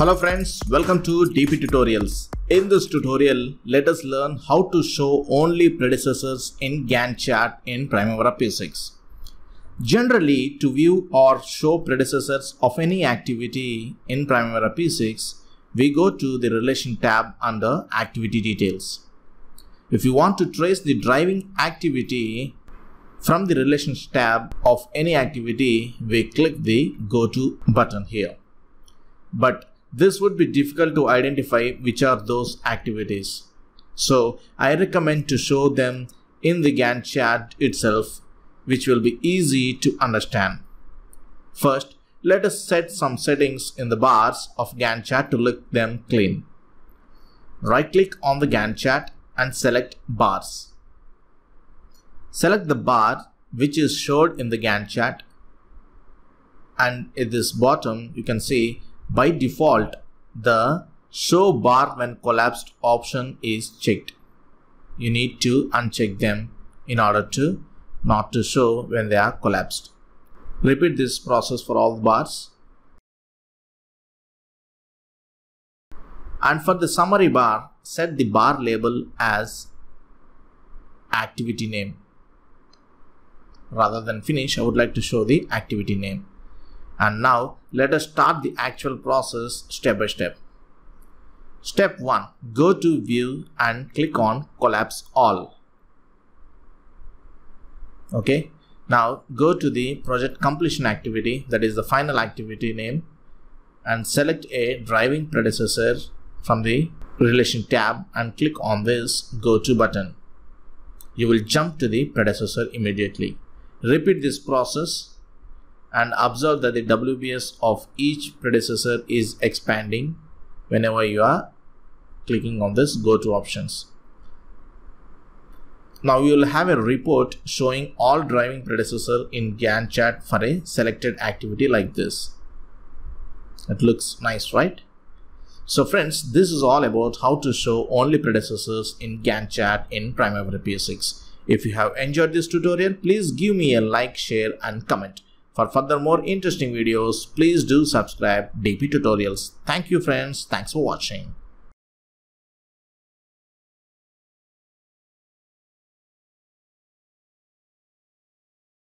Hello friends, welcome to dptutorials. In this tutorial, let us learn how to show only predecessors in Gantt chart in Primavera P6. Generally, to view or show predecessors of any activity in Primavera P6, we go to the relation tab under activity details. If you want to trace the driving activity from the relations tab of any activity, we click the go to button here. But this would be difficult to identify which are those activities. So I recommend to show them in the Gantt chart itself, which will be easy to understand. First, let us set some settings in the bars of Gantt chart to look them clean. Right click on the Gantt chart and select bars. Select the bar which is showed in the Gantt chart, and at this bottom you can see by default, the show bar when collapsed option is checked. You need to uncheck them in order to not to show when they are collapsed. Repeat this process for all the bars. And for the summary bar, set the bar label as activity name. Rather than finish, I would like to show the activity name. And now let us start the actual process step by step. Step 1. Go to view and click on collapse all. Okay. Now go to the project completion activity, that is the final activity name, and select a driving predecessor from the relation tab and click on this go to button. You will jump to the predecessor immediately. Repeat this process and observe that the WBS of each predecessor is expanding whenever you are clicking on this go to options. Now you will have a report showing all driving predecessor in Gantt chart for a selected activity like this. It looks nice, right? So friends, this is all about how to show only predecessors in Gantt chart in Primavera P6. If you have enjoyed this tutorial, please give me a like, share and comment. For further more interesting videos, please do subscribe dptutorials. Thank you friends. Thanks for watching.